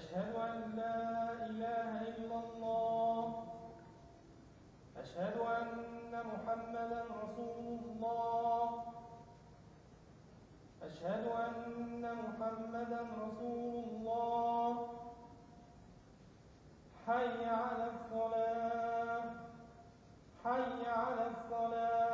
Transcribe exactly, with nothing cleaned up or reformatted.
أشهد أن لا إله إلا الله، أشهد أن محمدا رسول الله، أشهد أن محمدا رسول الله. حي على الصلاة، حي على الصلاة.